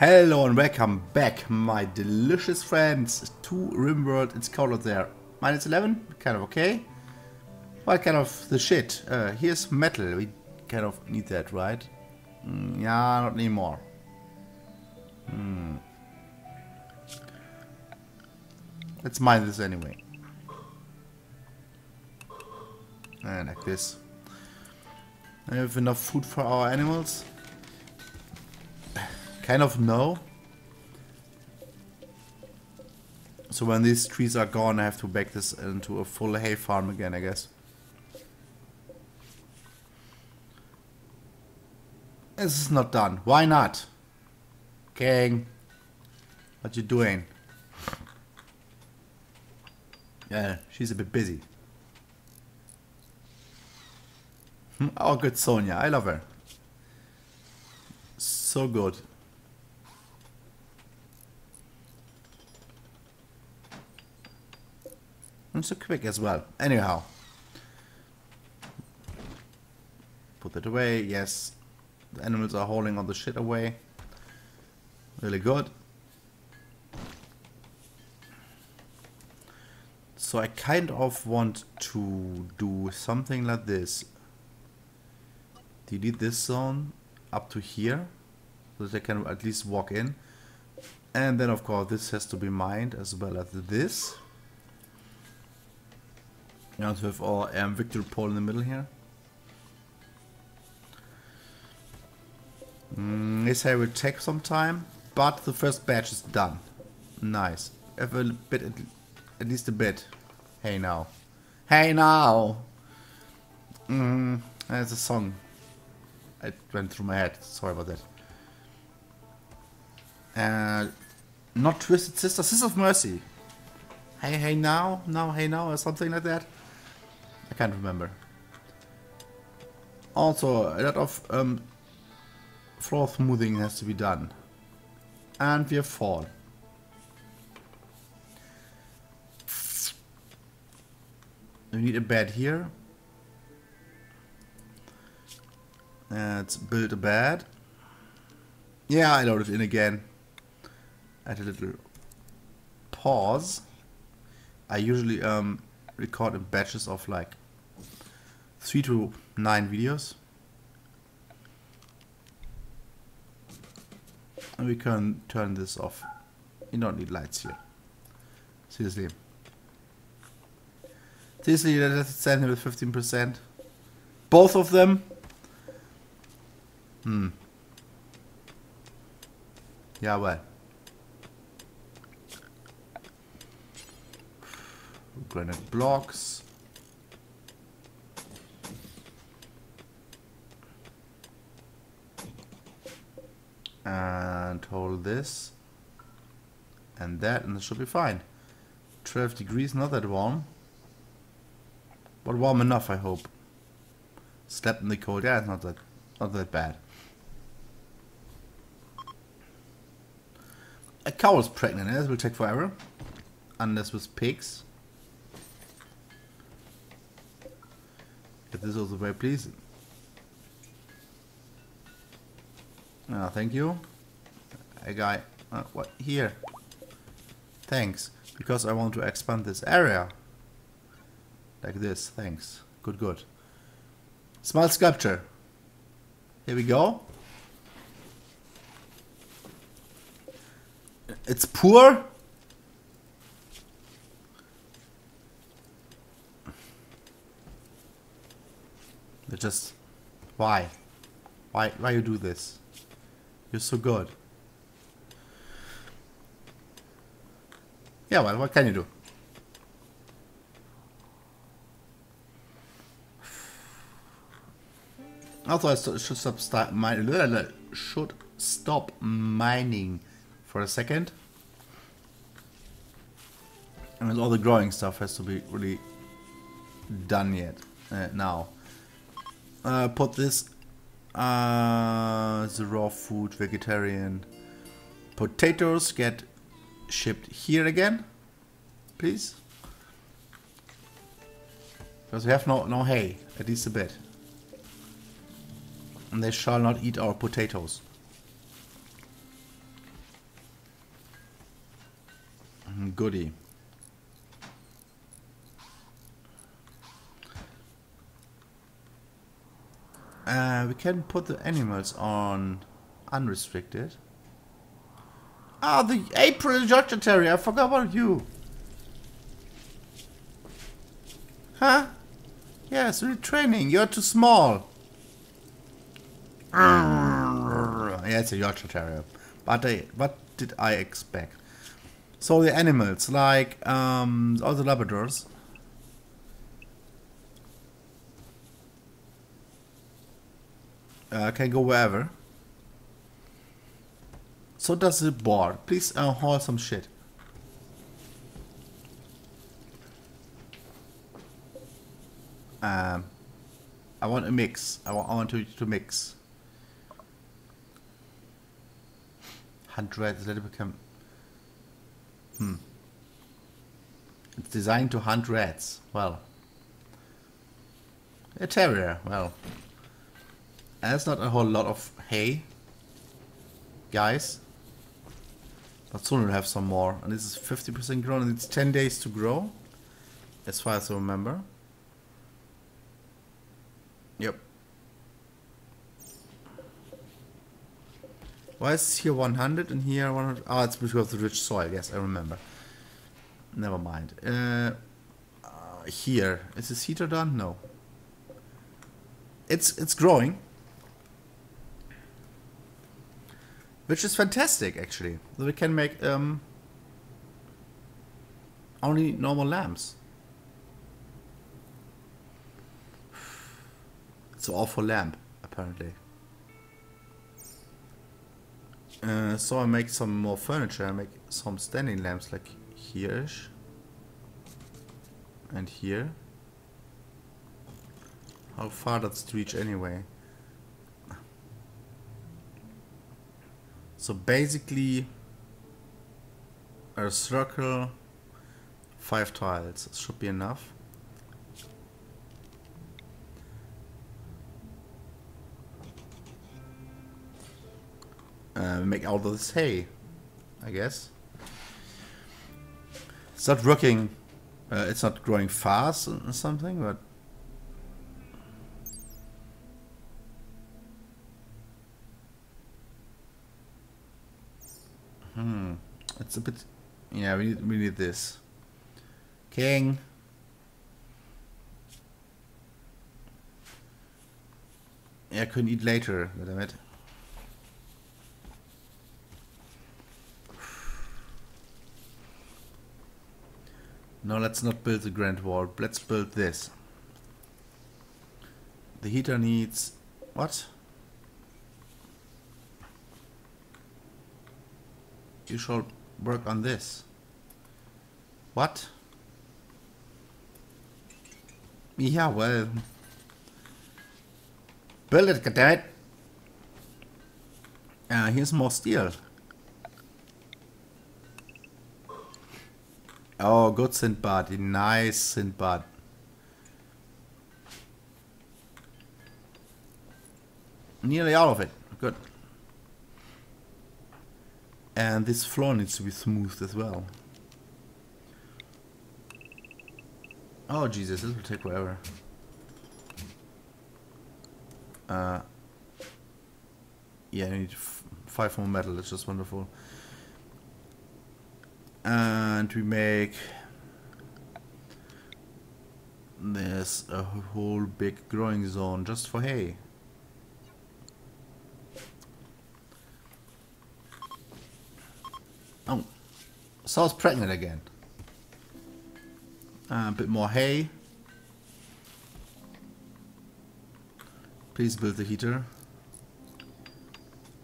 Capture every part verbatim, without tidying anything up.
Hello and welcome back, my delicious friends, to RimWorld. It's cold out there. minus eleven, kind of okay. Well, kind of the shit. Uh, here's metal. We kind of need that, right? Mm, yeah, not anymore. Hmm. Let's mine this anyway. And like this. I have enough food for our animals. Kind of no. So when these trees are gone, I have to back this into a full hay farm again, I guess. This is not done. Why not? Gang. What you doing? Yeah, she's a bit busy. Oh, good Sonia. I love her. So good. I'm so quick as well. Anyhow. Put that away. Yes. The animals are hauling all the shit away. Really good. So I kind of want to do something like this. Delete this zone up to here, so that I can at least walk in. And then of course this has to be mined as well as this. Now to have our um, Victor Paul in the middle here. Mm, this I will take some time, but the first batch is done. Nice. Have a bit, at least a bit. Hey now. Hey now! Mm, there's a song. It went through my head. Sorry about that. Uh, not Twisted Sister. Sister of Mercy. Hey, hey now, now, hey now, or something like that. I can't remember. Also, a lot of um, floor smoothing has to be done. And we have fall. We need a bed here. Let's build a bed. Yeah, I loaded in again. At a little pause. I usually um, record in batches of like three to nine videos. And we can turn this off. You don't need lights here. Seriously. Seriously, let's send him with fifteen percent. Both of them? Hmm. Yeah, well. Granite blocks. And hold this. And that, and it should be fine. twelve degrees, not that warm. But warm enough, I hope. Slept in the cold. Yeah, it's not that, not that bad. A cow is pregnant, eh? This will take forever. Unless with pigs. Get this also very pleasing. Ah, thank you. A guy. Uh, what? Here. Thanks. Because I want to expand this area. Like this. Thanks. Good, good. Small sculpture. Here we go. It's poor. Just why, why, why you do this? You're so good. Yeah, well, what can you do? Also, I should stop start mining. Should stop mining for a second. I mean, all the growing stuff has to be really done yet uh, now. Uh, put this uh, the raw food, vegetarian potatoes get shipped here again, please, because we have no no hay, at least a bit, and they shall not eat our potatoes. Goody. Uh, we can put the animals on unrestricted. Ah, the April Georgia Terrier. I forgot about you. Huh? Yes, retraining. You're too small. Yeah, it's a Yorkshire Terrier. But I, what did I expect? So the animals, like um, all the Labradors. Uh, can go wherever. So does the board. Please uh, haul some shit. Um, I want a mix. I want, I want to, to mix. Hunt rats, let it become... Hmm. It's designed to hunt rats. Well. A terrier. Well. That's not a whole lot of hay. Guys. But soon we'll have some more. And this is fifty percent grown and it's ten days to grow. As far as I remember. Yep. Why is here one hundred and here one hundred? Oh, it's because of the rich soil. Yes, I remember. Never mind. Uh, uh, here. Is this heater done? No. It's, it's growing. Which is fantastic, actually. So we can make um, only normal lamps. It's an awful lamp, apparently. Uh, so I make some more furniture. I make some standing lamps, like here-ish. And here. How far does it reach anyway? So basically, a circle, five tiles should be enough. Uh, make out of this hay, I guess. It's not working, uh, it's not growing fast or something, but... Hmm, it's a bit... Yeah, we need, we need this. King! Yeah, I couldn't eat later, damn it. No, let's not build the grand wall. Let's build this. The heater needs... What? You shall work on this. What? Yeah, well... Build it, goddammit! Uh, here's more steel. Oh, good Sindbad, nice Sindbad. Nearly all of it, good. And this floor needs to be smoothed as well. Oh Jesus, this will take forever. Uh, yeah, I need f five more metal, it's just wonderful. And we make this a whole big growing zone just for hay. Oh, so I was pregnant again. Uh, a bit more hay. Please build the heater.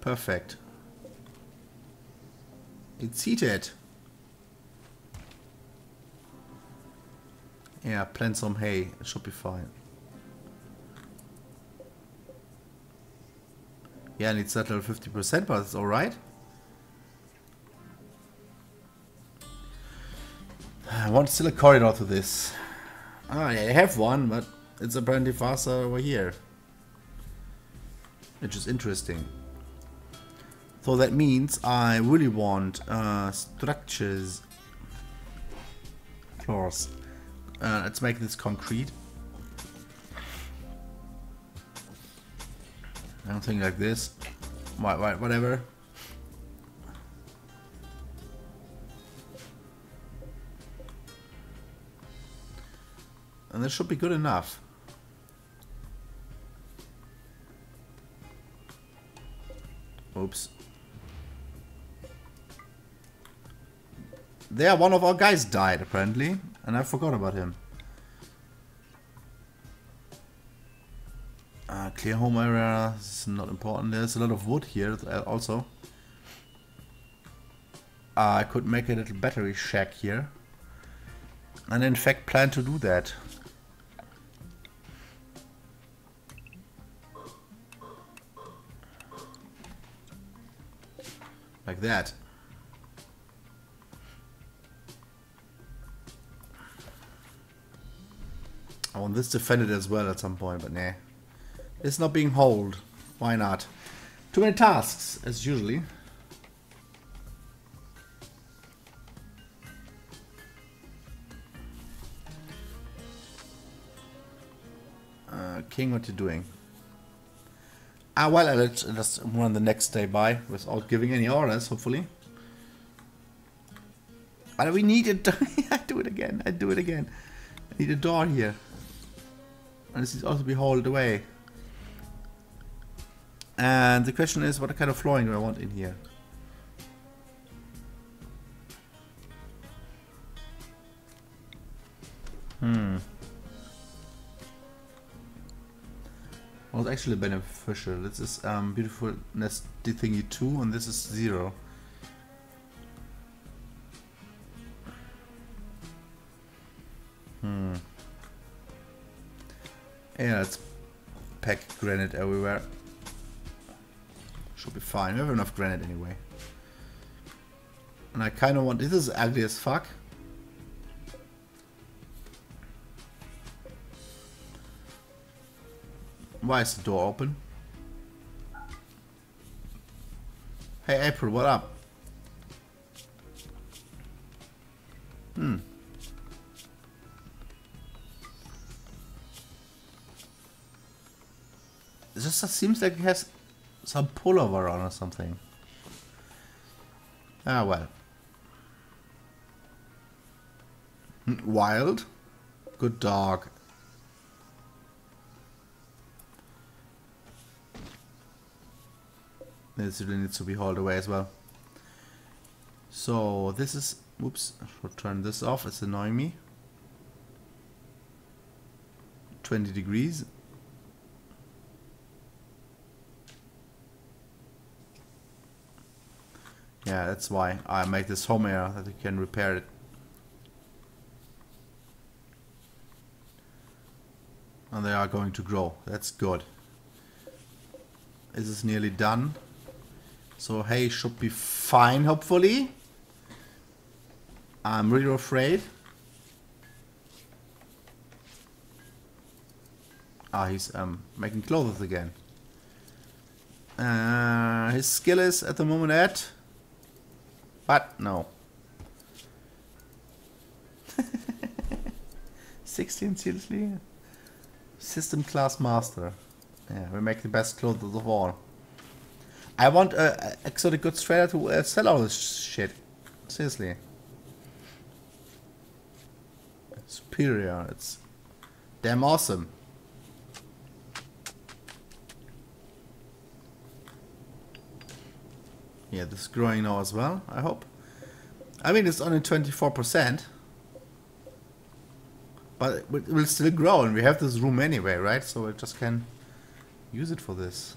Perfect. It's heated. Yeah, plant some hay. It should be fine. Yeah, and it's at fifty percent, but it's alright. I want still a corridor to this. Ah, yeah, I have one, but it's apparently faster over here. Which is interesting. So that means I really want uh, structures claws. Uh, let's make this concrete. Something like this. Why, why, whatever. And this should be good enough. Oops. There, one of our guys died apparently, and I forgot about him. Uh, clear home area, this is not important. There's a lot of wood here also. Uh, I could make a little battery shack here. And in fact plan to do that. Like that. I want this defended as well at some point, but nah. It's not being hauled. Why not? Too many tasks, as usually. Uh, King, what you doing? Ah, well, I'll just run the next day by without giving any orders, hopefully. But we need a door. I do it again. I do it again. I need a door here. And this needs also to be hauled away. And the question is, what kind of flooring do I want in here? Hmm. Was actually beneficial. This is um, beautifulness thingy two, and this is zero. Hmm. Yeah, let's pack granite everywhere. Should be fine. We have enough granite anyway. And I kind of want. This is ugly as fuck. Why is the door open? Hey April, what up? Hmm. It just seems like it has some pullover on or something. Ah well. Wild? Good dog. This really needs to be hauled away as well. So this is, oops, I should turn this off, it's annoying me. twenty degrees. Yeah, that's why I make this home area, that we can repair it. And they are going to grow, that's good. This is nearly done. So hay should be fine, hopefully. I'm really afraid. Ah, he's um, making clothes again. Uh, his skill is at the moment at... But, no. sixteen, seriously? System class master. Yeah, we make the best clothes of all. I want a exotic goods trader to uh, sell all this shit. Seriously. Superior, it's damn awesome. Yeah, this is growing now as well, I hope. I mean, it's only twenty-four percent. But it will still grow, and we have this room anyway, right? So it just can use it for this.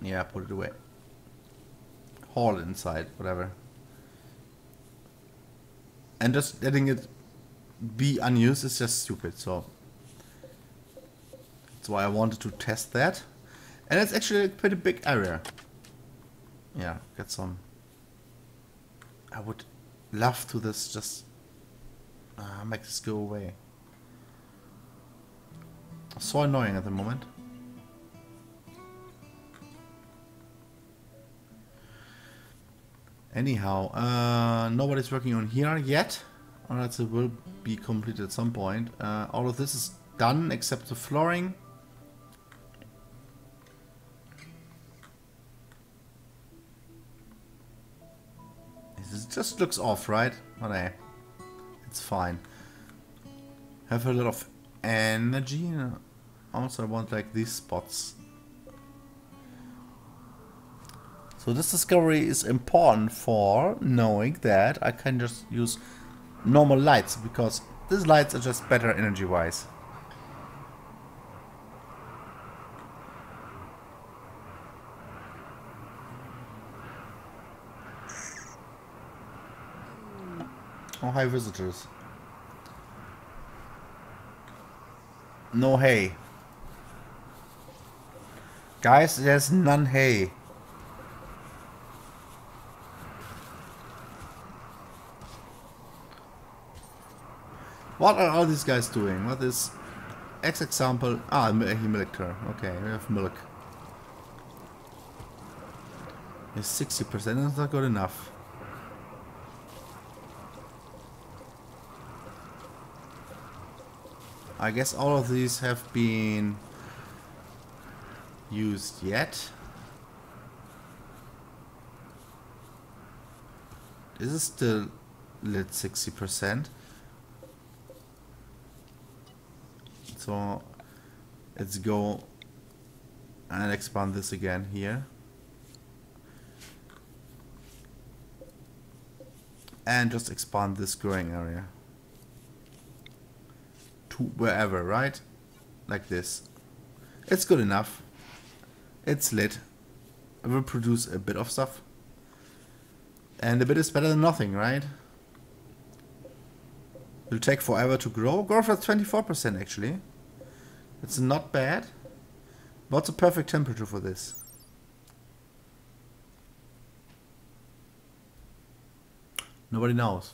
Yeah, put it away. Haul inside, whatever. And just letting it be unused is just stupid, so that's why I wanted to test that. And it's actually a pretty big area. Yeah, get some. I would love to this just uh, make this go away. So annoying at the moment. Anyhow, uh, nobody's working on here yet. Alright, it will be completed at some point. Uh, all of this is done except the flooring. This just looks off, right? But hey, it's fine. Have a lot of energy. Also, I want like these spots. So this discovery is important for knowing that I can just use normal lights, because these lights are just better energy-wise. Oh, hi visitors. No hay. Guys, there's none hay. What are all these guys doing? What is... X example... Ah, he milked her. Okay, we have milk. It's sixty percent, that's not good enough. I guess all of these have been used yet. This is still lit sixty percent. So let's go and expand this again here. And just expand this growing area to wherever, right? Like this. It's good enough. It's lit. It will produce a bit of stuff. And a bit is better than nothing, right? It'll take forever to grow. Grow for twenty-four percent actually. It's not bad. What's the perfect temperature for this? Nobody knows.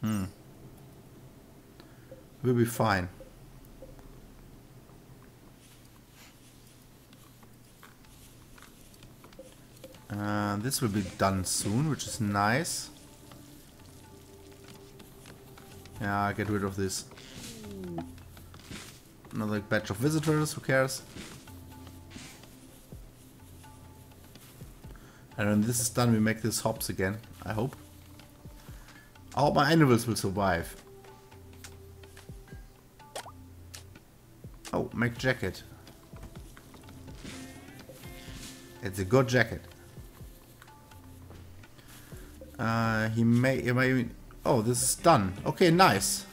Hmm. We'll be fine. Uh, this will be done soon, which is nice. Yeah, get rid of this. Another batch of visitors, who cares? And when this is done, we make this hops again, I hope. I hope my animals will survive. Oh, make jacket. It's a good jacket. Uh, he may, he may, oh, this is done. Okay, nice.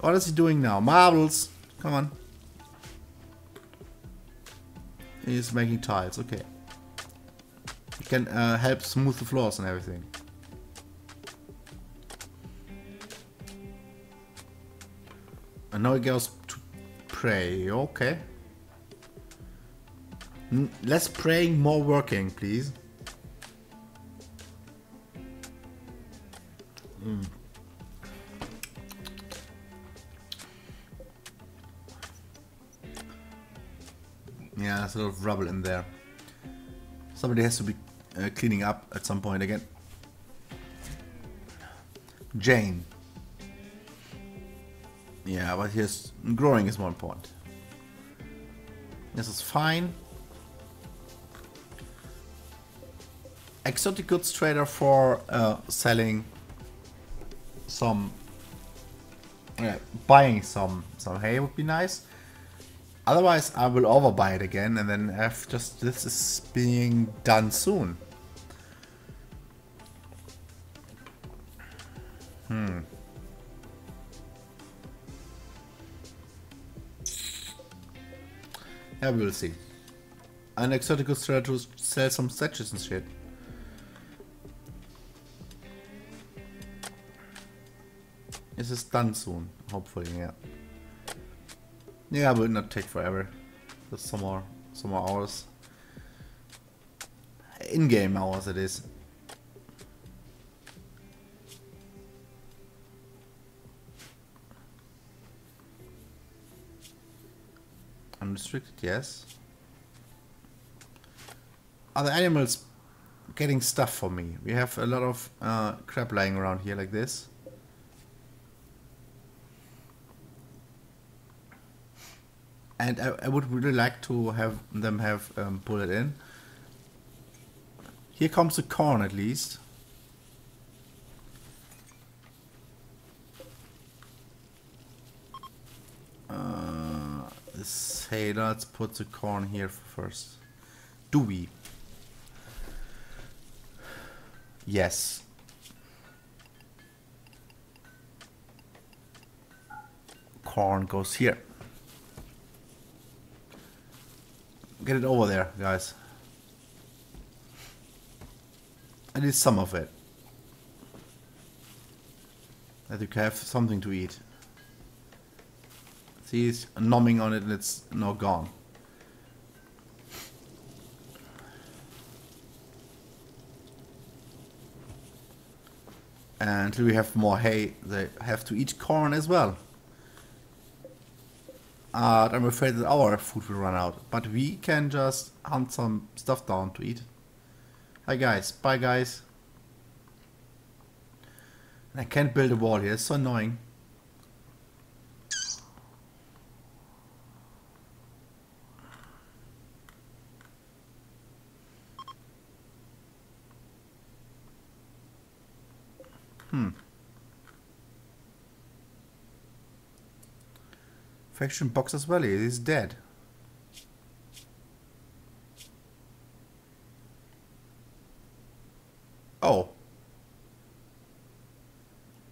What is he doing now? Marbles! Come on. He's making tiles, okay. He can uh, help smooth the floors and everything. And now he goes to pray, okay. N- less praying, more working, please. Mm. Yeah, there's a lot of rubble in there. Somebody has to be uh, cleaning up at some point again. Jane. Yeah, but here's growing is more important. This is fine. Exotic goods trader for uh, selling some, uh, buying some some hay would be nice. Otherwise, I will overbuy it again, and then have just this is being done soon. Hmm. Yeah, we will see. An exotic goods trader to sell some statues and shit. This is done soon, hopefully, yeah. Yeah, it will not take forever. Just some more, some more hours. In-game hours it is. unrestricted, yes. Are the animals getting stuff for me? We have a lot of uh, crap lying around here like this. And I, I would really like to have them have um, pull it in. Here comes the corn at least. Uh, say let's put the corn here first. Do we? Yes. Corn goes here. Get it over there, guys. At least some of it. That you can have something to eat. See, he's nomming on it and it's now gone. And until we have more hay, they have to eat corn as well. Uh, I'm afraid that our food will run out, but we can just hunt some stuff down to eat. Hi guys, bye guys. And I can't build a wall here, it's so annoying. Hmm. Faction Boxer's Valley is dead. Oh.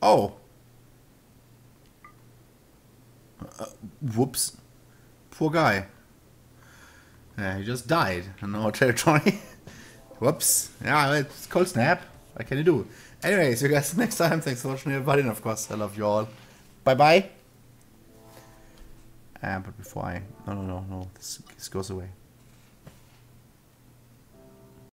Oh. Uh, whoops. Poor guy. Yeah, he just died in our territory. Whoops. Yeah, it's cold snap. What can you do? Anyway, so guys, next time, thanks for watching everybody, and of course, I love you all. Bye-bye. Uh, but before I... No, no, no, no. This, this goes away.